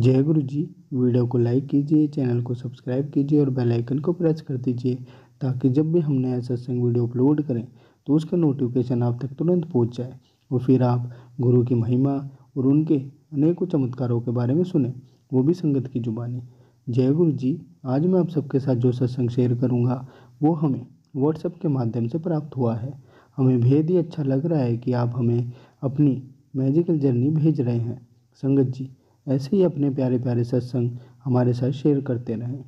जय गुरुजी। वीडियो को लाइक कीजिए, चैनल को सब्सक्राइब कीजिए और बेल आइकन को प्रेस कर दीजिए ताकि जब भी हम नया सत्संग वीडियो अपलोड करें तो उसका नोटिफिकेशन आप तक तुरंत पहुंच जाए और फिर आप गुरु की महिमा और उनके अनेकों चमत्कारों के बारे में सुने, वो भी संगत की जुबानी। जय गुरुजी। आज मैं आप सबके साथ जो सत्संग शेयर करूँगा वो हमें व्हाट्सएप के माध्यम से प्राप्त हुआ है। हमें बेहद ही अच्छा लग रहा है कि आप हमें अपनी मैजिकल जर्नी भेज रहे हैं। संगत जी, ऐसे ही अपने प्यारे प्यारे सत्संग हमारे साथ शेयर करते रहें।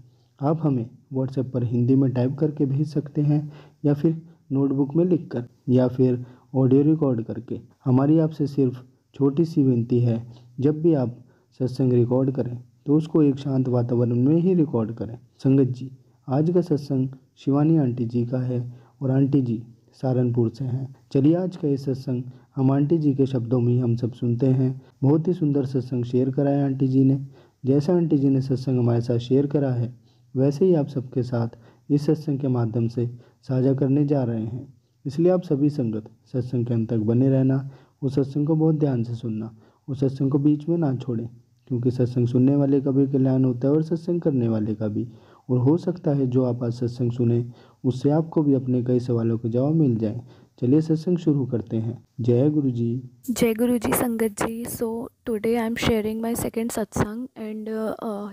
आप हमें व्हाट्सएप पर हिंदी में टाइप करके भेज सकते हैं या फिर नोटबुक में लिखकर या फिर ऑडियो रिकॉर्ड करके। हमारी आपसे सिर्फ छोटी सी विनती है, जब भी आप सत्संग रिकॉर्ड करें तो उसको एक शांत वातावरण में ही रिकॉर्ड करें। संगत जी, आज का सत्संग शिवानी आंटी जी का है और आंटी जी सहारनपुर से हैं। चलिए आज का ये सत्संग हम आंटी जी के शब्दों में हम सब सुनते हैं। बहुत ही सुंदर सत्संग शेयर करा है आंटी जी ने। जैसा आंटी जी ने सत्संग हमारे साथ शेयर करा है वैसे ही आप सबके साथ इस सत्संग के माध्यम से साझा करने जा रहे हैं। इसलिए आप सभी संगत सत्संग के अंत तक बने रहना, उस सत्संग को बहुत ध्यान से सुनना, उस सत्संग को बीच में ना छोड़ें, क्योंकि सत्संग सुनने वाले का भी कल्याण होता है और सत्संग करने वाले का भी। और हो सकता है जो आप आज सत्संग सुने उससे आपको भी अपने कई सवालों के जवाब मिल जाए। चलिए सत्संग शुरू करते हैं। जय गुरुजी। जय गुरुजी। संगत जी, so today I am sharing my second satsang and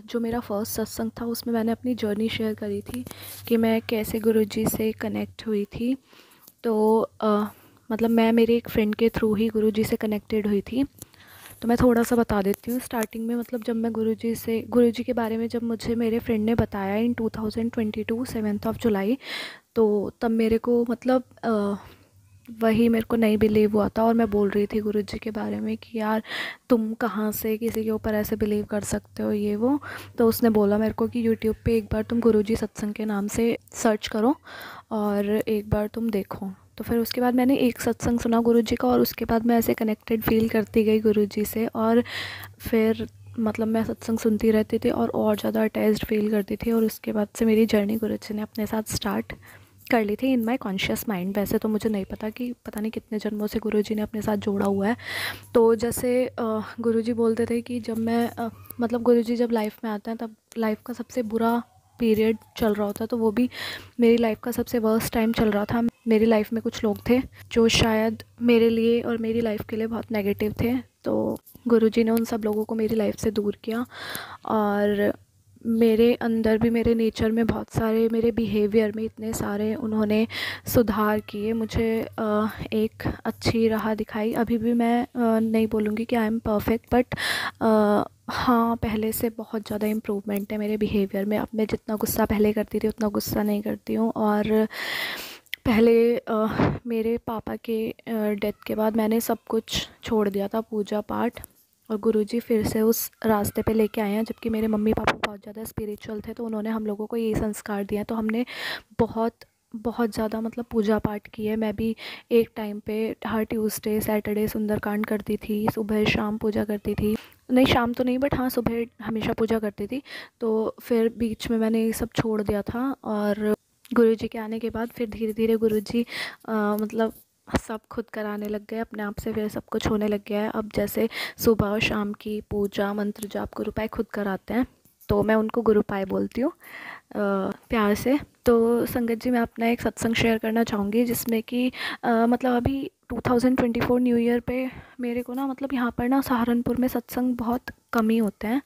जो मेरा फर्स्ट सत्संग था उसमें मैंने अपनी जर्नी शेयर करी थी कि मैं कैसे गुरुजी से कनेक्ट हुई थी। तो मतलब मैं मेरे एक फ्रेंड के थ्रू ही गुरुजी से कनेक्टेड हुई थी। तो मैं थोड़ा सा बता देती हूँ। स्टार्टिंग में मतलब जब मैं गुरुजी के बारे में जब मुझे मेरे फ्रेंड ने बताया इन 2022 7 जुलाई, तो तब मेरे को मतलब वही मेरे को नहीं बिलीव हुआ था और मैं बोल रही थी गुरुजी के बारे में कि यार तुम कहाँ से किसी के ऊपर ऐसे बिलीव कर सकते हो ये वो। तो उसने बोला मेरे को कि यूट्यूब पे एक बार तुम गुरुजी सत्संग के नाम से सर्च करो और एक बार तुम देखो। तो फिर उसके बाद मैंने एक सत्संग सुना गुरुजी का और उसके बाद मैं ऐसे कनेक्टेड फील करती गई गुरुजी से और फिर मतलब मैं सत्संग सुनती रहती थी और ज़्यादा अटैच्ड फील करती थी। और उसके बाद से मेरी जर्नी गुरुजी ने अपने साथ स्टार्ट कर ली थी इन माय कॉन्शियस माइंड। वैसे तो मुझे नहीं पता कि पता नहीं कितने जन्मों से गुरुजी ने अपने साथ जोड़ा हुआ है। तो जैसे गुरुजी बोलते थे कि जब मैं मतलब गुरुजी जब लाइफ में आते हैं तब लाइफ का सबसे बुरा पीरियड चल रहा होता है। तो वो भी मेरी लाइफ का सबसे वर्स्ट टाइम चल रहा था। मेरी लाइफ में कुछ लोग थे जो शायद मेरे लिए और मेरी लाइफ के लिए बहुत नेगेटिव थे। तो गुरुजी ने उन सब लोगों को मेरी लाइफ से दूर किया और मेरे अंदर भी मेरे नेचर में बहुत सारे मेरे बिहेवियर में इतने सारे उन्होंने सुधार किए। मुझे एक अच्छी राह दिखाई। अभी भी मैं नहीं बोलूँगी कि आई एम परफेक्ट, बट हाँ पहले से बहुत ज़्यादा इम्प्रूवमेंट है मेरे बिहेवियर में। अब मैं जितना गुस्सा पहले करती थी उतना गुस्सा नहीं करती हूँ। और पहले मेरे पापा के डेथ के बाद मैंने सब कुछ छोड़ दिया था, पूजा पाठ, और गुरुजी फिर से उस रास्ते पे लेके आए हैं। जबकि मेरे मम्मी पापा बहुत ज़्यादा स्पिरिचुअल थे तो उन्होंने हम लोगों को ये संस्कार दिया। तो हमने बहुत ज़्यादा मतलब पूजा पाठ की है। मैं भी एक टाइम पे हर ट्यूसडे सैटरडे सुंदरकांड करती थी, सुबह शाम पूजा करती थी, नहीं शाम तो नहीं बट हाँ सुबह हमेशा पूजा करती थी। तो फिर बीच में मैंने ये सब छोड़ दिया था और गुरुजी के आने के बाद फिर धीरे धीरे गुरुजी मतलब सब खुद कराने लग गए, अपने आप से फिर सब कुछ होने लग गया है। अब जैसे सुबह और शाम की पूजा, मंत्र जाप, गुरुपाय खुद कराते हैं। तो मैं उनको गुरुपाय बोलती हूँ प्यार से। तो संगत जी, मैं अपना एक सत्संग शेयर करना चाहूँगी जिसमें कि मतलब अभी 2024 न्यू ईयर पे मेरे को ना मतलब यहाँ पर ना सहारनपुर में सत्संग बहुत कम ही होते हैं।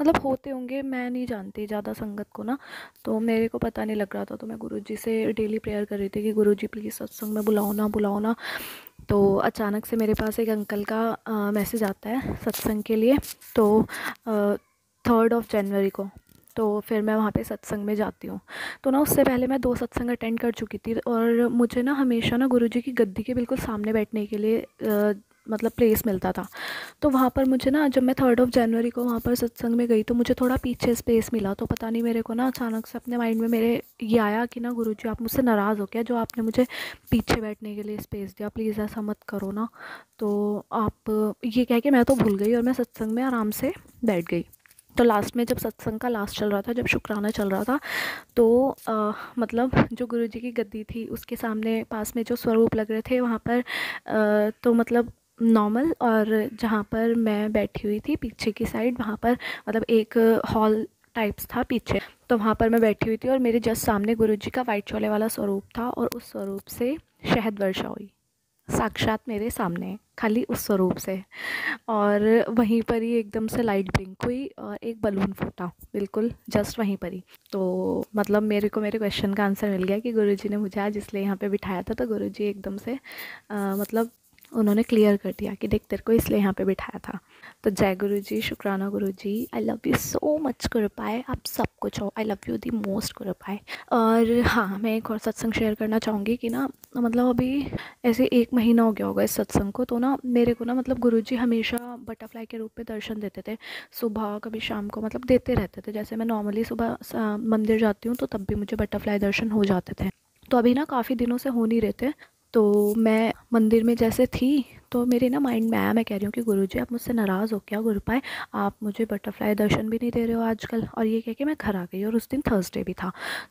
मतलब होते होंगे, मैं नहीं जानती ज़्यादा संगत को ना, तो मेरे को पता नहीं लग रहा था। तो मैं गुरुजी से डेली प्रेयर कर रही थी कि गुरुजी प्लीज़ सत्संग में बुलाओ ना बुलाओ ना। तो अचानक से मेरे पास एक अंकल का मैसेज आता है सत्संग के लिए, तो 3 जनवरी को। तो फिर मैं वहाँ पे सत्संग में जाती हूँ। तो ना उससे पहले मैं 2 सत्संग अटेंड कर चुकी थी और मुझे ना हमेशा ना गुरुजी की गद्दी के बिल्कुल सामने बैठने के लिए मतलब प्लेस मिलता था। तो वहाँ पर मुझे ना जब मैं 3 जनवरी को वहाँ पर सत्संग में गई तो मुझे थोड़ा पीछे स्पेस मिला। तो पता नहीं मेरे को ना अचानक से अपने माइंड में मेरे ये आया कि ना गुरुजी आप मुझसे नाराज़ हो गया जो आपने मुझे पीछे बैठने के लिए स्पेस दिया, प्लीज़ ऐसा मत करो ना। तो आप ये कह के मैं तो भूल गई और मैं सत्संग में आराम से बैठ गई। तो लास्ट में जब सत्संग का लास्ट चल रहा था, जब शुक्राना चल रहा था, तो मतलब जो गुरुजी की गद्दी थी उसके सामने पास में जो स्वरूप लग रहे थे वहाँ पर तो मतलब नॉर्मल, और जहाँ पर मैं बैठी हुई थी पीछे की साइड, वहाँ पर मतलब एक हॉल टाइप्स था पीछे, तो वहाँ पर मैं बैठी हुई थी और मेरे जस्ट सामने गुरुजी का वाइट चोले वाला स्वरूप था और उस स्वरूप से शहद वर्षा हुई, साक्षात मेरे सामने खाली उस स्वरूप से। और वहीं पर ही एकदम से लाइट ब्लिंक हुई और एक बलून फूटा बिल्कुल जस्ट वहीं पर ही। तो मतलब मेरे को मेरे क्वेश्चन का आंसर मिल गया कि गुरुजी ने मुझे आज इसलिए यहाँ पे बिठाया था। तो गुरुजी एकदम से मतलब उन्होंने क्लियर कर दिया कि देख तेरे को इसलिए यहाँ पे बिठाया था। तो जय गुरुजी, शुक्राना Guruji, I love you so much गुरुपाय, आप सब कुछ हो, I love you the most गुरुपाय। और हाँ, मैं एक और सत्संग शेयर करना चाहूँगी कि ना मतलब अभी ऐसे एक महीना हो गया होगा इस सत्संग को। तो ना मेरे को ना मतलब गुरुजी हमेशा बटरफ्लाई के रूप में दर्शन देते थे, सुबह कभी शाम को, मतलब देते रहते थे। जैसे मैं नॉर्मली सुबह मंदिर जाती हूँ तो तब भी मुझे बटरफ्लाई दर्शन हो जाते थे। तो अभी ना काफ़ी दिनों से हो नहीं रहे थे। तो मैं मंदिर में जैसे थी तो मेरे ना माइंड में आया, मैं कह रही हूँ कि गुरुजी आप मुझसे नाराज़ हो क्या गुरुपाय, आप मुझे बटरफ्लाई दर्शन भी नहीं दे रहे हो आजकल। और ये कह के मैं घर आ गई। और उस दिन थर्सडे भी था।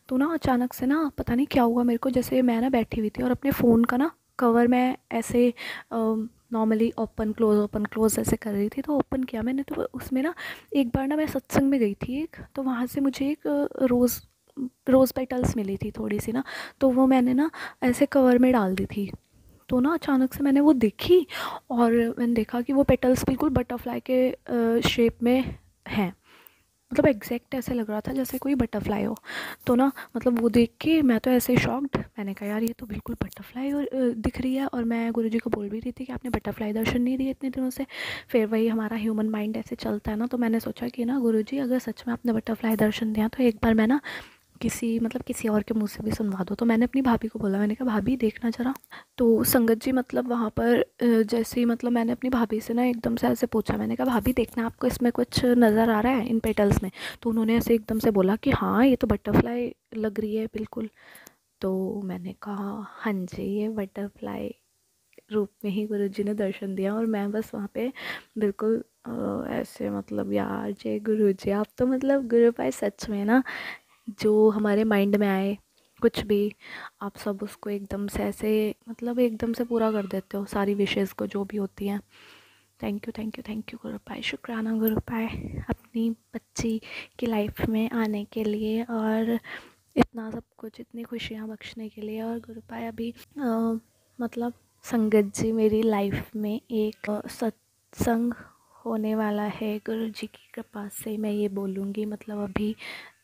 तो ना अचानक से ना पता नहीं क्या हुआ मेरे को, जैसे मैं ना बैठी हुई थी और अपने फ़ोन का ना कवर मैं ऐसे नॉर्मली ओपन क्लोज़ ऐसे कर रही थी। तो ओपन किया मैंने, तो उसमें ना एक बार ना मैं सत्संग में गई थी एक, तो वहाँ से मुझे एक रोज़ पेटल्स मिली थी थोड़ी सी ना, तो वो मैंने ना ऐसे कवर में डाल दी थी। तो ना अचानक से मैंने वो देखी और मैंने देखा कि वो पेटल्स बिल्कुल बटरफ्लाई के शेप में हैं, मतलब एग्जैक्ट ऐसे लग रहा था जैसे कोई बटरफ्लाई हो। तो ना मतलब वो देख के मैं तो ऐसे शॉक्ड, मैंने कहा यार ये तो बिल्कुल बटरफ्लाई और दिख रही है। और मैं गुरुजी को बोल भी रही थी कि आपने बटरफ्लाई दर्शन नहीं दिए इतने दिनों से। फिर वही हमारा ह्यूमन माइंड ऐसे चलता है ना, तो मैंने सोचा कि ना गुरुजी अगर सच में आपने बटरफ्लाई दर्शन दिया तो एक बार मैं ना किसी और के मुंह से भी सुनवा दो। तो मैंने अपनी भाभी को बोला, मैंने कहा भाभी देखना जरा। तो संगत जी मतलब वहाँ पर जैसे ही मतलब मैंने अपनी भाभी से ना एकदम से ऐसे पूछा, मैंने कहा भाभी देखना आपको इसमें कुछ नज़र आ रहा है इन पेटल्स में। तो उन्होंने ऐसे एकदम से बोला कि हाँ ये तो बटरफ्लाई लग रही है बिल्कुल। तो मैंने कहा हाँ जी, ये बटरफ्लाई रूप में ही गुरुजी ने दर्शन दिया। और मैं बस वहाँ पे बिल्कुल ऐसे मतलब यार जय गुरुजी, आप तो मतलब गुरुपाय सच में ना जो हमारे माइंड में आए कुछ भी आप सब उसको एकदम से ऐसे मतलब एकदम से पूरा कर देते हो, सारी विशेज़ को जो भी होती हैं। Thank you thank you thank you गुरुपाय, शुक्राना गुरुपाय अपनी बच्ची की लाइफ में आने के लिए और इतना सब कुछ, इतनी खुशियाँ बख्शने के लिए। और गुरुपाय अभी मतलब संगत जी मेरी लाइफ में एक सत्संग होने वाला है गुरुजी की कृपा से, मैं ये बोलूँगी, मतलब अभी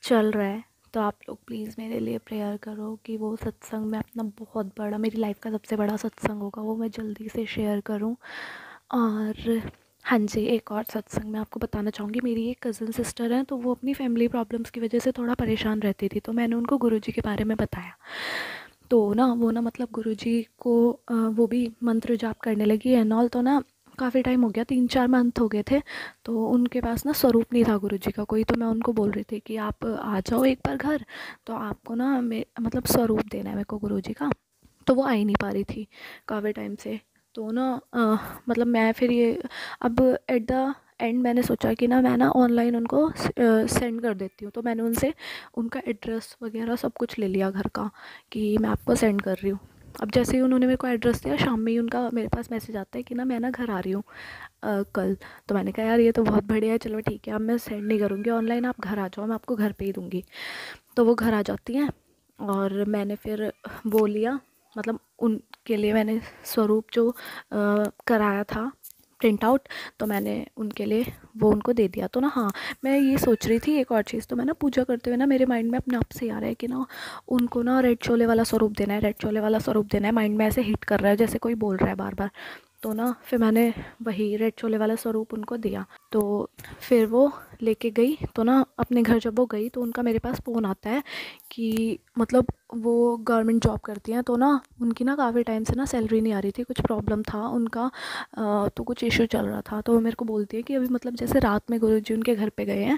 चल रहा है। तो आप लोग प्लीज़ मेरे लिए प्रेयर करो कि वो सत्संग में अपना बहुत बड़ा, मेरी लाइफ का सबसे बड़ा सत्संग होगा, वो मैं जल्दी से शेयर करूं। और हाँ जी, एक और सत्संग मैं आपको बताना चाहूँगी। मेरी एक कज़न सिस्टर हैं, तो वो अपनी फैमिली प्रॉब्लम्स की वजह से थोड़ा परेशान रहती थी। तो मैंने उनको गुरुजी के बारे में बताया, तो ना वो ना मतलब गुरुजी को वो भी मंत्र जाप करने लगी एंड ऑल। तो ना काफ़ी टाइम हो गया, 3-4 मंथ हो गए थे। तो उनके पास ना स्वरूप नहीं था गुरुजी का कोई। तो मैं उनको बोल रही थी कि आप आ जाओ एक बार घर, तो आपको ना मतलब स्वरूप देना है मेरे को गुरुजी का। तो वो आ ही नहीं पा रही थी काफ़ी टाइम से। तो ना मतलब मैं फिर ये अब एट द एंड मैंने सोचा कि ना मैं ना ऑनलाइन उनको सेंड कर देती हूँ। तो मैंने उनसे उनका एड्रेस वगैरह सब कुछ ले लिया घर का कि मैं आपको सेंड कर रही हूँ। अब जैसे ही उन्होंने मेरे को एड्रेस दिया, शाम में ही उनका मेरे पास मैसेज आता है कि ना मैं ना घर आ रही हूँ कल। तो मैंने कहा यार ये तो बहुत बढ़िया है, चलो ठीक है, अब मैं सेंड नहीं करूँगी ऑनलाइन, आप घर आ जाओ, मैं आपको घर पे ही दूँगी। तो वो घर आ जाती हैं और मैंने फिर वो लिया, मतलब उनके लिए मैंने स्वरूप जो कराया था प्रिंट आउट, तो मैंने उनके लिए वो उनको दे दिया। तो ना हाँ, मैं ये सोच रही थी एक और चीज़, तो मैं ना पूजा करते हुए ना मेरे माइंड में अपने आप से आ रहा है कि ना उनको ना रेड चोले वाला स्वरूप देना है, रेड चोले वाला स्वरूप देना है, माइंड में ऐसे हिट कर रहा है जैसे कोई बोल रहा है बार बार। तो ना फिर मैंने वही रेड चोले वाला स्वरूप उनको दिया। तो फिर वो लेके गई। तो ना अपने घर जब वो गई तो उनका मेरे पास फ़ोन आता है कि मतलब वो गवर्नमेंट जॉब करती हैं। तो ना उनकी ना काफ़ी टाइम से ना सैलरी नहीं आ रही थी, कुछ प्रॉब्लम था उनका, तो कुछ इशू चल रहा था। तो वो मेरे को बोलती है कि अभी मतलब जैसे रात में गुरुजी उनके घर पे गए हैं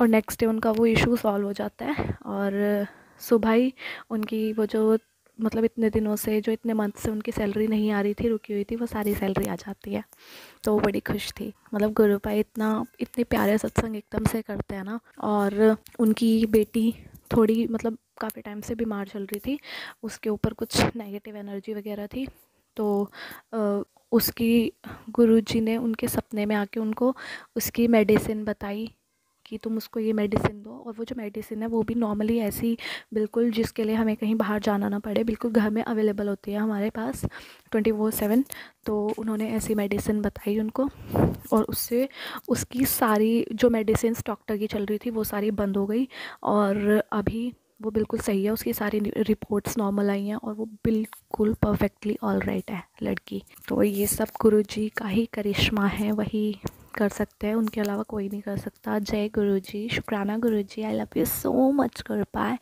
और नेक्स्ट डे उनका वो इशू सॉल्व हो जाता है और सुबह ही उनकी वो जो मतलब इतने दिनों से, जो इतने मंथ से उनकी सैलरी नहीं आ रही थी, रुकी हुई थी, वो सारी सैलरी आ जाती है। तो वो बड़ी खुश थी। मतलब गुरुपाई इतने प्यारे सत्संग एकदम से करते हैं ना। और उनकी बेटी थोड़ी मतलब काफ़ी टाइम से बीमार चल रही थी, उसके ऊपर कुछ नेगेटिव एनर्जी वगैरह थी। तो उसकी गुरुजी ने उनके सपने में आके उनको उसकी मेडिसिन बताई कि तुम उसको ये मेडिसिन दो, और वो जो मेडिसिन है वो भी नॉर्मली ऐसी बिल्कुल जिसके लिए हमें कहीं बाहर जाना ना पड़े, बिल्कुल घर में अवेलेबल होती है हमारे पास 24/7। तो उन्होंने ऐसी मेडिसिन बताई उनको, और उससे उसकी सारी जो मेडिसिन डॉक्टर की चल रही थी वो सारी बंद हो गई, और अभी वो बिल्कुल सही है, उसकी सारी रिपोर्ट्स नॉर्मल आई हैं और वो बिल्कुल परफेक्टली ऑलराइट है लड़की। तो ये सब गुरुजी का ही करिश्मा है, वही कर सकते हैं, उनके अलावा कोई नहीं कर सकता। जय गुरुजी, शुक्राना Guruji, I love you so much कृपाए।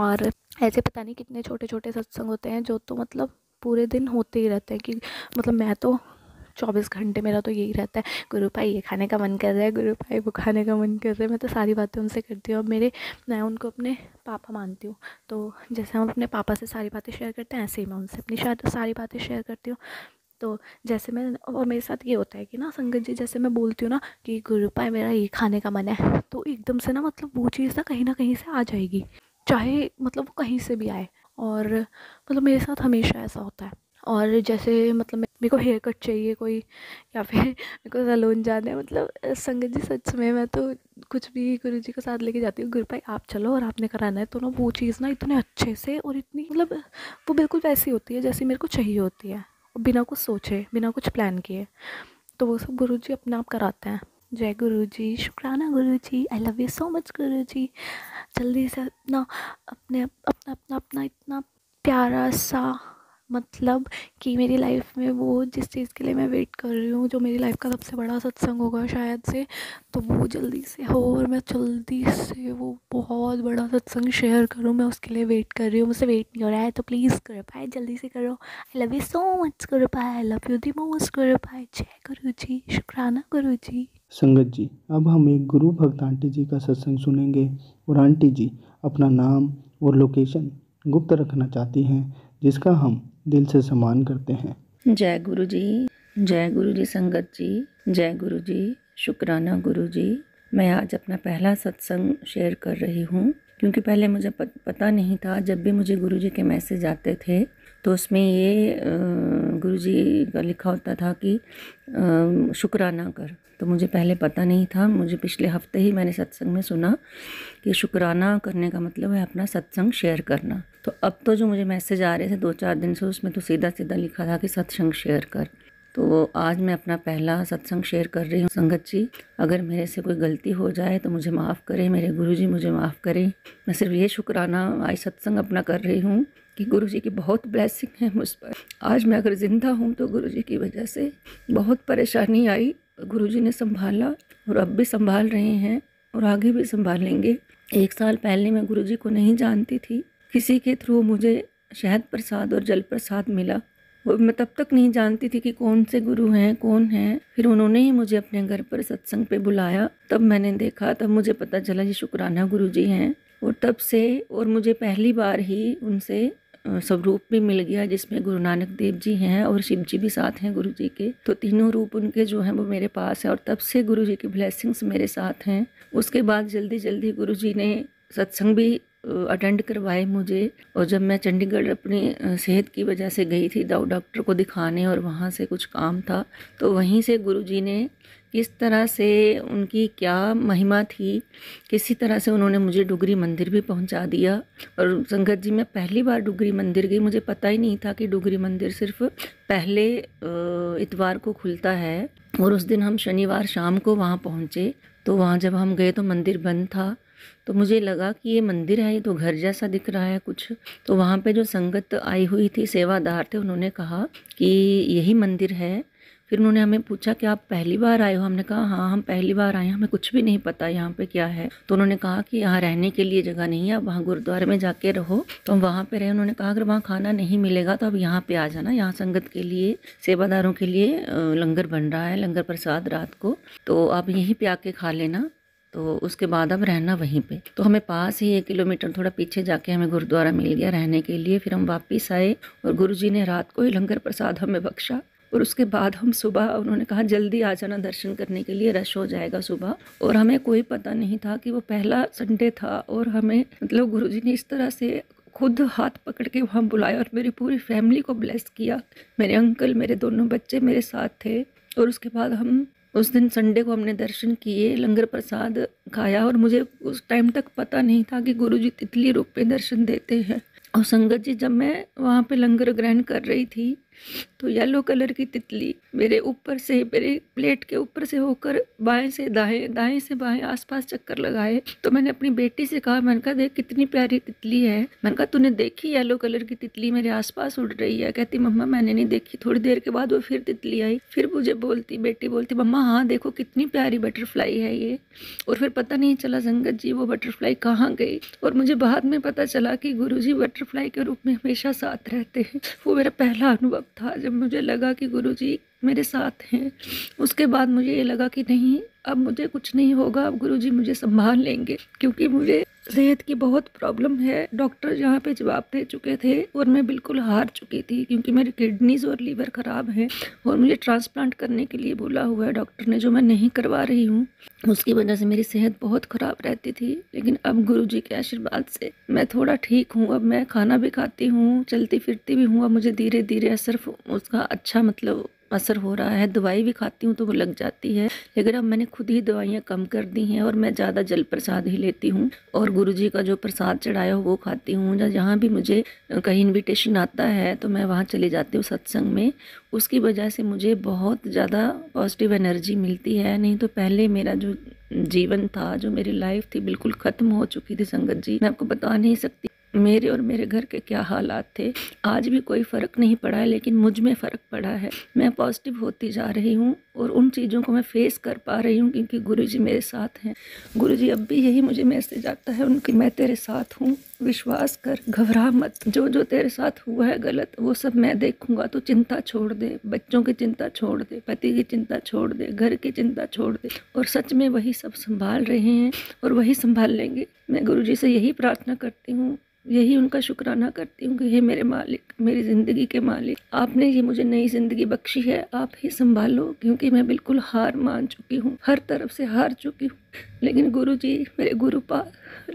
और ऐसे पता नहीं कितने छोटे छोटे सत्संग होते हैं जो तो मतलब पूरे दिन होते ही रहते हैं, कि मतलब मैं तो 24 घंटे मेरा तो यही रहता है, गुरु भाई ये खाने का मन कर रहा है, गुरु भाई वो खाने का मन कर रहा है। मैं तो सारी बातें उनसे करती हूँ, और मैं उनको अपने पापा मानती हूँ। तो जैसे हम अपने पापा से सारी बातें शेयर करते हैं, ऐसे ही मैं उनसे अपनी सारी बातें शेयर करती हूँ। तो जैसे मैं, और मेरे साथ ये होता है कि ना संगत जी, जैसे मैं बोलती हूँ ना कि गुरु भाई मेरा ये खाने का मन है, तो एकदम से ना मतलब वो चीज़ ना कहीं से आ जाएगी, चाहे मतलब वो कहीं से भी आए। और मतलब मेरे साथ हमेशा ऐसा होता है। और जैसे मतलब मेरे को हेयर कट चाहिए कोई, या फिर मेरे को सैलून जाना है, मतलब संगत जी सच में मैं तो कुछ भी गुरुजी को साथ लेके जाती हूँ, गुरु भाई आप चलो और आपने कराना है। तो ना वो चीज़ ना इतने अच्छे से, और इतनी मतलब वो बिल्कुल वैसी होती है जैसी मेरे को चाहिए होती है, बिना कुछ सोचे, बिना कुछ प्लान किए। तो वो सब गुरुजी अपने आप कराते हैं। जय गुरुजी, शुक्राना Guruji, I love you so much Guruji. जल्दी से अपना इतना प्यारा सा, मतलब कि मेरी लाइफ में वो जिस चीज़ के लिए मैं वेट कर रही हूँ, जो मेरी लाइफ का सबसे बड़ा सत्संग होगा शायद से, तो वो जल्दी से हो, और मैं जल्दी से वो बहुत बड़ा सत्संग शेयर करूँ, मैं उसके लिए वेट कर रही हूँ, मुझसे वेट नहीं हो रहा है। तो प्लीज़ कर पाए, जल्दी से करो। I love you so much कर पाए, I love you the most कर पाए। जय गुरु जी, शुक्राना गुरु जी। संगत जी, अब हम एक गुरु भक्त आंटी जी का सत्संग सुनेंगे, और आंटी जी अपना नाम और लोकेशन गुप्त रखना चाहती हैं, जिसका हम दिल से सम्मान करते हैं। जय गुरुजी, जय गुरुजी संगत जी, जय गुरुजी, शुक्राना गुरुजी। मैं आज अपना पहला सत्संग शेयर कर रही हूँ, क्योंकि पहले मुझे पता नहीं था, जब भी मुझे गुरुजी के मैसेज आते थे तो उसमें ये गुरुजी का लिखा होता था कि शुक्राना कर, तो मुझे पहले पता नहीं था। मुझे पिछले हफ्ते ही मैंने सत्संग में सुना कि शुक्राना करने का मतलब है अपना सत्संग शेयर करना। तो अब तो जो मुझे मैसेज आ रहे थे 2-4 दिन से, उसमें तो सीधा सीधा लिखा था कि सत्संग शेयर कर। तो आज मैं अपना पहला सत्संग शेयर कर रही हूँ। संगत जी, अगर मेरे से कोई गलती हो जाए तो मुझे माफ़ करें, मेरे गुरुजी मुझे माफ़ करें। मैं सिर्फ ये शुक्राना आज सत्संग अपना कर रही हूँ कि गुरुजी की बहुत ब्लेसिंग है मुझ पर। आज मैं अगर ज़िंदा हूँ तो गुरुजी की वजह से बहुत परेशानी आई, गुरुजी ने संभाला, और अब भी संभाल रहे हैं और आगे भी संभालेंगे। 1 साल पहले मैं गुरुजी को नहीं जानती थी, किसी के थ्रू मुझे शहद प्रसाद और जल प्रसाद मिला, और मैं तब तक नहीं जानती थी कि कौन से गुरु हैं, कौन हैं। फिर उन्होंने ही मुझे अपने घर पर सत्संग पे बुलाया, तब मैंने देखा, तब मुझे पता चला ये शुक्राना गुरुजी हैं। और तब से, और मुझे पहली बार ही उनसे स्वरूप भी मिल गया, जिसमें गुरु नानक देव जी हैं और शिव जी भी साथ हैं गुरुजी के। तो तीनों रूप उनके जो हैं वो मेरे पास है, और तब से गुरुजी की ब्लेसिंग्स मेरे साथ हैं। उसके बाद जल्दी जल्दी गुरुजी ने सत्संग भी अटेंड करवाए मुझे, और जब मैं चंडीगढ़ अपनी सेहत की वजह से गई थी डॉक्टर को दिखाने, और वहाँ से कुछ काम था, तो वहीं से गुरुजी ने किस तरह से, उनकी क्या महिमा थी, किसी तरह से उन्होंने मुझे डुगरी मंदिर भी पहुंचा दिया। और संगत जी, मैं पहली बार डुगरी मंदिर गई, मुझे पता ही नहीं था कि डुगरी मंदिर सिर्फ पहले इतवार को खुलता है, और उस दिन हम शनिवार शाम को वहाँ पहुँचे। तो वहाँ जब हम गए तो मंदिर बंद था, तो मुझे लगा कि ये मंदिर है, ये तो घर जैसा दिख रहा है कुछ। तो वहाँ पे जो संगत आई हुई थी, सेवादार थे, उन्होंने कहा कि यही मंदिर है। फिर उन्होंने हमें पूछा कि आप पहली बार आए हो? हमने कहा हाँ, हम पहली बार आए हैं, हमें कुछ भी नहीं पता यहाँ पे क्या है। तो उन्होंने कहा कि यहाँ रहने के लिए जगह नहीं है, आप वहाँ गुरुद्वारे में जाके रहो। तो हम वहाँ पे रहे। उन्होंने कहा अगर वहाँ खाना नहीं मिलेगा तो आप यहाँ पे आ जाना, यहाँ संगत के लिए, सेवादारों के लिए लंगर बन रहा है, लंगर प्रसाद रात को, तो आप यहीं पे आके खा लेना। तो उसके बाद अब रहना वहीं पे। तो हमें पास ही 1 किलोमीटर थोड़ा पीछे जाके हमें गुरुद्वारा मिल गया रहने के लिए। फिर हम वापस आए और गुरुजी ने रात को ही लंगर प्रसाद हमें बख्शा। और उसके बाद हम सुबह, उन्होंने कहा जल्दी आ जाना दर्शन करने के लिए, रश हो जाएगा सुबह। और हमें कोई पता नहीं था कि वो पहला संडे था, और हमें मतलब गुरुजी ने इस तरह से खुद हाथ पकड़ के वहाँ बुलाया और मेरी पूरी फैमिली को ब्लेस किया। मेरे अंकल, मेरे दोनों बच्चे मेरे साथ थे। और उसके बाद हम उस दिन संडे को हमने दर्शन किए, लंगर प्रसाद खाया। और मुझे उस टाइम तक पता नहीं था कि गुरुजी तितली रूप में दर्शन देते हैं। और संगत जी, जब मैं वहाँ पे लंगर ग्रहण कर रही थी तो येलो कलर की तितली मेरे ऊपर से, मेरे प्लेट के ऊपर से होकर बाएं से दाएं, दाएं से बाएं आसपास चक्कर लगाए। तो मैंने अपनी बेटी से कहा, मैंने कहा देख कितनी प्यारी तितली है, मैंने कहा तूने देखी येलो कलर की तितली मेरे आसपास उड़ रही है। कहती मम्मा मैंने नहीं देखी। थोड़ी देर के बाद वो फिर तितली आई, फिर मुझे बोलती, बेटी बोलती मम्मा हाँ देखो कितनी प्यारी बटरफ्लाई है ये। और फिर पता नहीं चला संगत जी वो बटरफ्लाई कहाँ गई। और मुझे बाद में पता चला कि गुरुजी बटरफ्लाई के रूप में हमेशा साथ रहते हैं। वो मेरा पहला अनुभव था जब मुझे लगा कि गुरुजी मेरे साथ हैं। उसके बाद मुझे ये लगा कि नहीं, अब मुझे कुछ नहीं होगा, अब गुरुजी मुझे संभाल लेंगे, क्योंकि मुझे सेहत की बहुत प्रॉब्लम है। डॉक्टर यहाँ पे जवाब दे चुके थे और मैं बिल्कुल हार चुकी थी, क्योंकि मेरे किडनीज और लीवर ख़राब हैं और मुझे ट्रांसप्लांट करने के लिए बोला हुआ है डॉक्टर ने, जो मैं नहीं करवा रही हूँ। उसकी वजह से मेरी सेहत बहुत ख़राब रहती थी। लेकिन अब गुरुजी के आशीर्वाद से मैं थोड़ा ठीक हूँ। अब मैं खाना भी खाती हूँ, चलती फिरती भी हूँ। अब मुझे धीरे धीरे असर, उसका अच्छा मतलब असर हो रहा है। दवाई भी खाती हूँ तो वो लग जाती है, लेकिन अब मैंने खुद ही दवाइयाँ कम कर दी हैं और मैं ज़्यादा जल प्रसाद ही लेती हूँ और गुरुजी का जो प्रसाद चढ़ाया हो वो खाती हूँ। जहाँ भी मुझे कहीं इन्विटेशन आता है तो मैं वहाँ चली जाती हूँ सत्संग में। उसकी वजह से मुझे बहुत ज़्यादा पॉजिटिव एनर्जी मिलती है। नहीं तो पहले मेरा जो जीवन था, जो मेरी लाइफ थी, बिल्कुल ख़त्म हो चुकी थी संगत जी। मैं आपको बता नहीं सकती मेरे और मेरे घर के क्या हालात थे। आज भी कोई फ़र्क नहीं पड़ा है, लेकिन मुझ में फ़र्क पड़ा है। मैं पॉजिटिव होती जा रही हूँ और उन चीज़ों को मैं फेस कर पा रही हूँ, क्योंकि गुरुजी मेरे साथ हैं। गुरुजी अब भी यही मुझे मैसेज आता है उनकी, मैं तेरे साथ हूँ, विश्वास कर, घबरा मत, जो जो तेरे साथ हुआ है गलत वो सब मैं देखूंगा, तो चिंता छोड़ दे, बच्चों की चिंता छोड़ दे, पति की चिंता छोड़ दे, घर की चिंता छोड़ दे। और सच में वही सब संभाल रहे हैं और वही संभाल लेंगे। मैं गुरुजी से यही प्रार्थना करती हूँ, यही उनका शुक्राना करती हूँ कि हे मेरे मालिक, मेरी ज़िंदगी के मालिक, आपने ये मुझे नई ज़िंदगी बख्शी है, आप ही संभालो, क्योंकि मैं बिल्कुल हार मान चुकी हूँ, हर तरफ से हार चुकी हूँ। लेकिन गुरुजी, मेरे गुरुपा,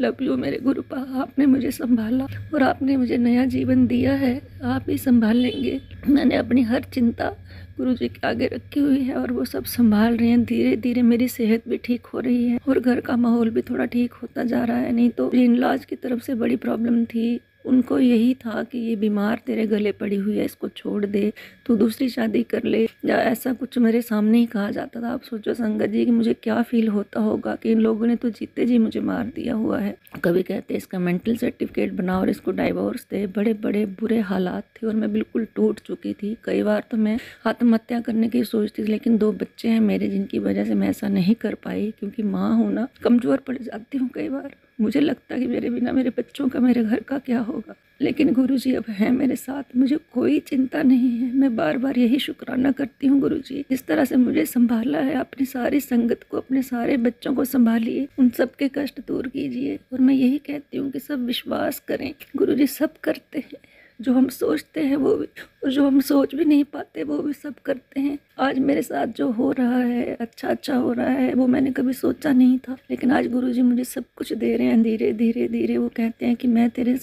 लव यू मेरे गुरुपा, आपने मुझे संभाला और आपने मुझे नया जीवन दिया है, आप ही संभाल लेंगे। मैंने अपनी हर चिंता गुरुजी के आगे रखी हुई है और वो सब संभाल रहे हैं। धीरे धीरे मेरी सेहत भी ठीक हो रही है और घर का माहौल भी थोड़ा ठीक होता जा रहा है। नहीं तो इनलॉज की तरफ से बड़ी प्रॉब्लम थी, उनको यही था कि ये बीमार तेरे गले पड़ी हुई है, इसको छोड़ दे, तू दूसरी शादी कर ले, या ऐसा कुछ मेरे सामने ही कहा जाता था। आप सोचो संगत जी कि मुझे क्या फील होता होगा कि इन लोगों ने तो जीते जी मुझे मार दिया हुआ है। कभी कहते इसका मेंटल सर्टिफिकेट बनाओ और इसको डाइवोर्स दे। बड़े बड़े बुरे हालात थे और मैं बिल्कुल टूट चुकी थी। कई बार तो मैं आत्महत्या करने की सोचती थी, लेकिन दो बच्चे हैं मेरे जिनकी वजह से मैं ऐसा नहीं कर पाई, क्योंकि माँ होना, कमज़ोर पड़ जाती हूँ कई बार। मुझे लगता है कि मेरे बिना मेरे बच्चों का, मेरे घर का क्या होगा। लेकिन गुरुजी अब हैं मेरे साथ, मुझे कोई चिंता नहीं है। मैं बार बार यही शुक्राना करती हूँ, गुरुजी जिस तरह से मुझे संभाला है, अपनी सारी संगत को, अपने सारे बच्चों को संभालिए, उन सब के कष्ट दूर कीजिए। और मैं यही कहती हूँ कि सब विश्वास करें, गुरुजी सब करते हैं, जो हम सोचते हैं वो भी, और जो हम सोच भी नहीं पाते वो भी सब करते हैं। आज मेरे साथ जो हो रहा है, अच्छा हो रहा है, वो मैंने कभी सोचा नहीं था, लेकिन आज गुरुजी मुझे सब कुछ दे रहे हैं। धीरे धीरे धीरे वो कहते हैं कि मैं तेरे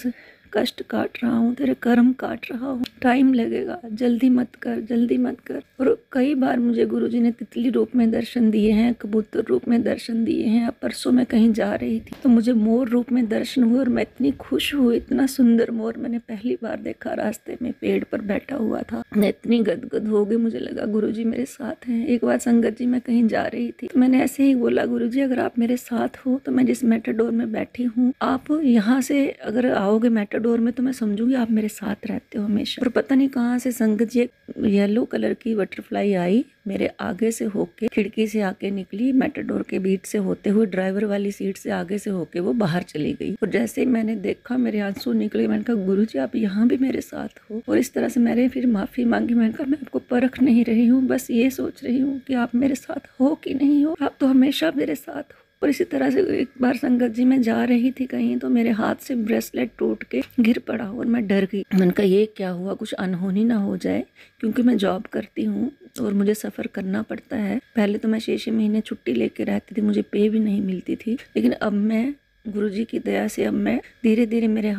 कष्ट काट रहा हूँ, तेरे कर्म काट रहा हूँ, टाइम लगेगा, जल्दी मत कर, जल्दी मत कर। और कई बार मुझे गुरुजी ने तितली रूप में दर्शन दिए हैं, कबूतर रूप में दर्शन दिए हैं। अब परसों मैं कहीं जा रही थी तो मुझे मोर रूप में दर्शन हुए और मैं इतनी खुश हुई। इतना सुंदर मोर मैंने पहली बार देखा, रास्ते में पेड़ पर बैठा हुआ था। मैं इतनी गदगद हो गई, मुझे लगा गुरुजी मेरे साथ हैं। एक बार संगत जी मैं कहीं जा रही थी तो मैंने ऐसे ही बोला, गुरुजी अगर आप मेरे साथ हो तो मैं जिस मेटाडोर में बैठी हूँ, आप यहाँ से अगर आओगे मेटाडोर में तो मैं समझूंगी आप मेरे साथ रहते हो हमेशा। और पता नहीं कहाँ से संगत जी येलो कलर की बटरफ्लाई आई, मेरे आगे से होके, खिड़की से आके निकली, मेटाडोर के बीच से होते हुए ड्राइवर वाली सीट से आगे से होके वो बाहर चली गई। और जैसे ही मैंने देखा मेरे आंसू निकले। मैंने कहा गुरुजी आप यहाँ भी मेरे साथ हो। और इस तरह से मैंने फिर माफी मांगी। मैंने कहा मैं आपको परख नहीं रही हूँ, बस ये सोच रही हूँ कि आप मेरे साथ हो कि नहीं हो, आप तो हमेशा मेरे साथ हो। और इसी तरह से एक बार संगत जी मैं जा रही थी कहीं तो मेरे हाथ से ब्रेसलेट टूट के गिर पड़ा और मैं डर गई। मैंने कहा ये क्या हुआ, कुछ अनहोनी ना हो जाए, क्योंकि मैं जॉब करती हूँ और मुझे सफ़र करना पड़ता है। पहले तो मैं 6-6 महीने छुट्टी लेके रहती थी, मुझे पे भी नहीं मिलती थी, लेकिन अब मैं गुरुजी की दया से अब मैं धीरे धीरे मेरे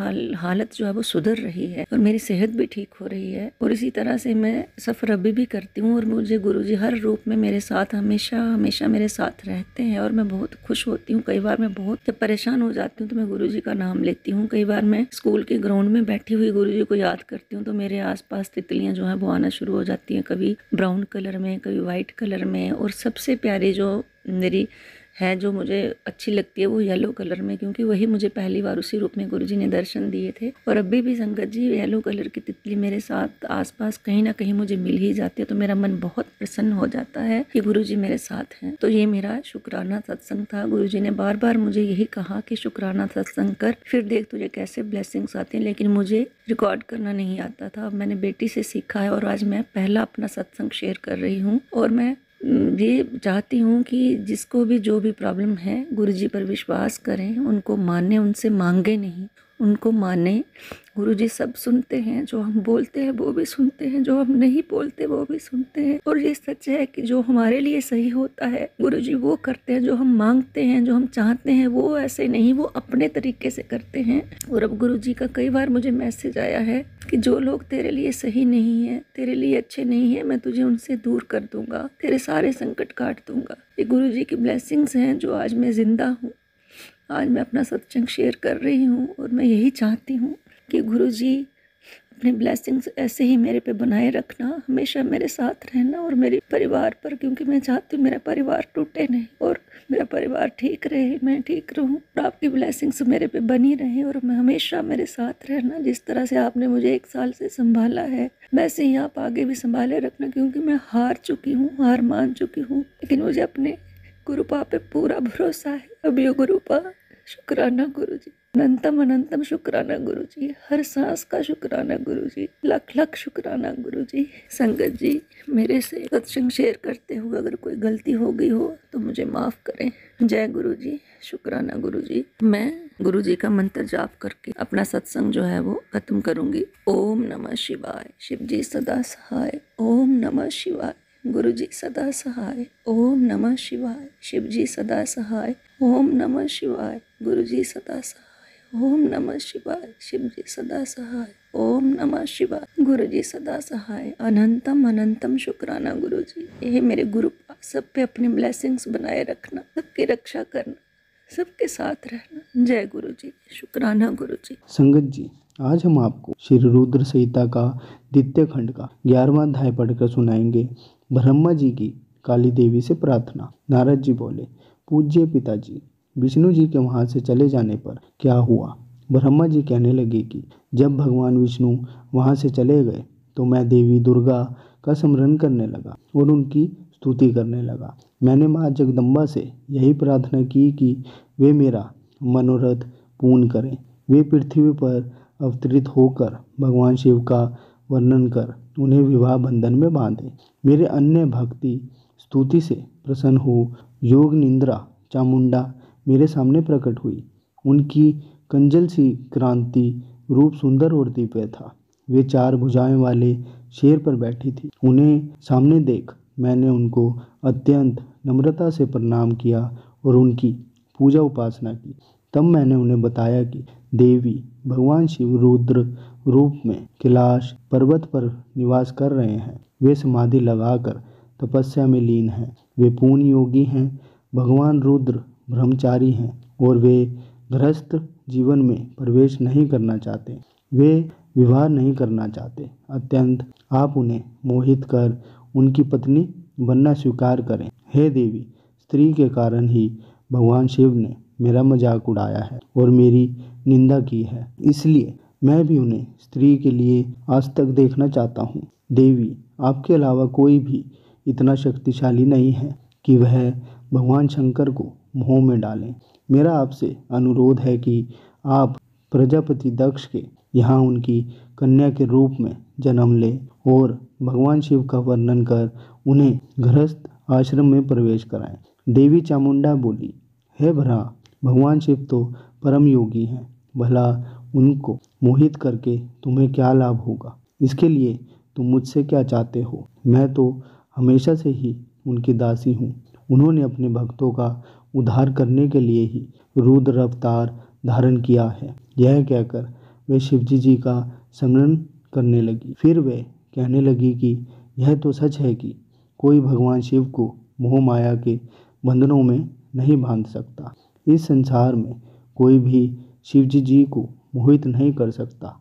हालत जो है वो सुधर रही है और मेरी सेहत भी ठीक हो रही है। और इसी तरह से मैं सफ़र अभी भी करती हूँ और मुझे गुरुजी हर रूप में मेरे साथ हमेशा मेरे साथ रहते हैं और मैं बहुत खुश होती हूँ। कई बार मैं बहुत परेशान हो जाती हूँ तो मैं गुरुजी का नाम लेती हूँ। कई बार मैं स्कूल के ग्राउंड में बैठी हुई गुरुजी को याद करती हूँ तो मेरे आसपास तितलियाँ जो है वो आना शुरू हो जाती हैं, कभी ब्राउन कलर में कभी वाइट कलर में। और सबसे प्यारी जो मेरी है जो मुझे अच्छी लगती है वो येलो कलर में, क्योंकि वही मुझे पहली बार उसी रूप में गुरुजी ने दर्शन दिए थे। और अभी भी संगत जी येलो कलर की तितली मेरे साथ आसपास कहीं ना कहीं मुझे मिल ही जाती है तो मेरा मन बहुत प्रसन्न हो जाता है कि गुरुजी मेरे साथ हैं। तो ये मेरा शुक्राना सत्संग था। गुरुजी ने बार बार मुझे यही कहा कि शुक्राना सत्संग कर, फिर देख तुझे कैसे ब्लेसिंग्स आते हैं। लेकिन मुझे रिकॉर्ड करना नहीं आता था, अब मैंने बेटी से सीखा है और आज मैं पहला अपना सत्संग शेयर कर रही हूँ। और मैं ये चाहती हूँ कि जिसको भी जो भी प्रॉब्लम है गुरुजी पर विश्वास करें, उनको माने, उनसे मांगे नहीं, उनको माने। गुरुजी सब सुनते हैं, जो हम बोलते हैं वो भी सुनते हैं, जो हम नहीं बोलते वो भी सुनते हैं। और ये सच है कि जो हमारे लिए सही होता है गुरुजी वो करते हैं, जो हम मांगते हैं जो हम चाहते हैं वो ऐसे नहीं, वो अपने तरीके से करते हैं। और अब गुरुजी का कई बार मुझे मैसेज आया है कि जो लोग तेरे लिए सही नहीं है, तेरे लिए अच्छे नहीं है, मैं तुझे उनसे दूर कर दूंगा, तेरे सारे संकट काट दूंगा। ये गुरुजी की ब्लेसिंग्स हैं जो आज मैं जिंदा हूँ, आज मैं अपना सत्संग शेयर कर रही हूँ। और मैं यही चाहती हूँ कि गुरुजी अपने ब्लेसिंग्स ऐसे ही मेरे पे बनाए रखना, हमेशा मेरे साथ रहना और मेरे परिवार पर, क्योंकि मैं चाहती हूँ मेरा परिवार टूटे नहीं और मेरा परिवार ठीक रहे, मैं ठीक रहूँ और आपकी ब्लेसिंग्स मेरे पे बनी रहे और मैं हमेशा मेरे साथ रहना। जिस तरह से आपने मुझे 1 साल से संभाला है वैसे ही आप आगे भी संभाले रखना, क्योंकि मैं हार चुकी हूँ, हार मान चुकी हूँ, लेकिन मुझे अपने गुरुपा पे पूरा भरोसा है। अब ये गुरुपा, शुक्राना गुरुजी, अनंतम अनंतम शुक्राना गुरुजी, हर सांस का शुक्राना गुरुजी, लाख लाख शुक्राना गुरुजी। संगत जी, मेरे से सत्संग शेयर करते हुए अगर कोई गलती हो गई हो तो मुझे माफ़ करें। जय गुरुजी, शुक्राना गुरुजी। मैं गुरुजी का मंत्र जाप करके अपना सत्संग जो है वो खत्म करूंगी। ओम नमः शिवाय, शिवजी सदा सहाय। ओम नमः शिवाय, गुरुजी सदा सहाय। ओम नमः शिवाय, शिवजी सदा सहाय। ओम नमः शिवाय, गुरुजी सदा सहाय। ओम नमः शिवाय, शिवजी सदा सहाय। ओम नमः शिवाय, गुरुजी सदा सहाय। अनंतम अनंतम शुक्राना गुरुजी। ये मेरे गुरु सब पे अपनी ब्लेसिंग्स बनाए रखना, सबकी रक्षा करना, सबके साथ रहना। जय गुरुजी, शुक्राना गुरुजी। संगत जी, आज हम आपको श्री रुद्र संहिता का द्वितीय खंड का 11वां अध्याय पढ़कर सुनाएंगे। ब्रह्मा जी की काली देवी से प्रार्थना। नारद जी बोले, पूज्य पिताजी, विष्णु जी के वहाँ से चले जाने पर क्या हुआ? ब्रह्मा जी कहने लगे कि जब भगवान विष्णु वहाँ से चले गए तो मैं देवी दुर्गा का स्मरण करने लगा और उनकी स्तुति करने लगा। मैंने माँ जगदम्बा से यही प्रार्थना की कि वे मेरा मनोरथ पूर्ण करें। वे पृथ्वी पर अवतरित होकर भगवान शिव का वर्णन कर उन्हें विवाह बंधन में बांधे। मेरे अन्य भक्ति स्तुति से प्रसन्न हो योग निंद्रा चामुंडा मेरे सामने प्रकट हुई। उनकी कंजल सी क्रांति रूप सुंदर और दिव्य था। वे 4 भुजाएं वाले शेर पर बैठी थी। उन्हें सामने देख मैंने उनको अत्यंत नम्रता से प्रणाम किया और उनकी पूजा उपासना की। तब मैंने उन्हें बताया कि देवी भगवान शिव रुद्र रूप में कैलाश पर्वत पर निवास कर रहे हैं। वे समाधि लगाकर तपस्या में लीन हैं। वे पूर्ण योगी हैं। भगवान रुद्र ब्रह्मचारी हैं और वे गृहस्थ जीवन में प्रवेश नहीं करना चाहते। वे विवाह नहीं करना चाहते। अत्यंत आप उन्हें मोहित कर उनकी पत्नी बनना स्वीकार करें। हे देवी, स्त्री के कारण ही भगवान शिव ने मेरा मजाक उड़ाया है और मेरी निंदा की है, इसलिए मैं भी उन्हें स्त्री के लिए आज तक देखना चाहता हूँ। देवी, आपके अलावा कोई भी इतना शक्तिशाली नहीं है कि वह भगवान शंकर को मोह में डालें। मेरा आपसे अनुरोध है कि आप प्रजापति दक्ष के यहाँ उनकी कन्या के रूप में जन्म लें और भगवान शिव का वर्णन कर उन्हें गृहस्थ आश्रम में प्रवेश कराएं। देवी चामुंडा बोली, हे भरा, भगवान शिव तो परम योगी हैं, भला उनको मोहित करके तुम्हें क्या लाभ होगा? इसके लिए तुम मुझसे क्या चाहते हो? मैं तो हमेशा से ही उनकी दासी हूँ। उन्होंने अपने भक्तों का उद्धार करने के लिए ही रुद्र अवतार धारण किया है। यह कहकर वे शिवजी जी का स्मरण करने लगी। फिर वे कहने लगी कि यह तो सच है कि कोई भगवान शिव को मोह माया के बंधनों में नहीं बांध सकता। इस संसार में कोई भी शिवजी जी को मोहित नहीं कर सकता।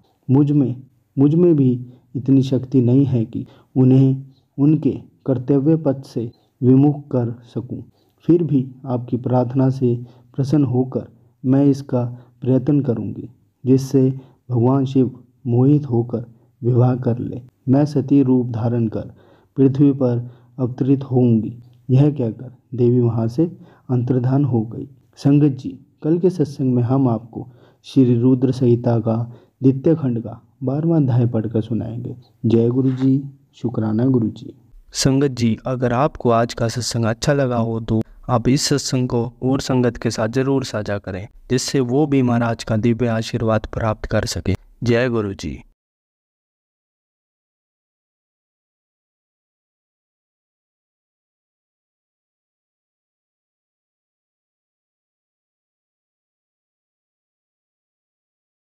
मुझ में भी इतनी शक्ति नहीं है कि उन्हें उनके कर्तव्य पथ से विमुख कर सकूं। फिर भी आपकी प्रार्थना से प्रसन्न होकर मैं इसका प्रयत्न करूंगी, जिससे भगवान शिव मोहित होकर विवाह कर ले। मैं सती रूप धारण कर पृथ्वी पर अवतरित होऊंगी। यह कहकर देवी वहां से अंतर्धान हो गई। संगत जी, कल के सत्संग में हम आपको श्री रुद्र संहिता का द्वितीय खंड का 12वां अध्याय पढ़कर सुनाएंगे। जय गुरुजी, शुक्राना गुरुजी। संगत जी, अगर आपको आज का सत्संग अच्छा लगा हो तो आप इस सत्संग को और संगत के साथ जरूर साझा करें, जिससे वो भी महाराज का दिव्य आशीर्वाद प्राप्त कर सके। जय गुरुजी।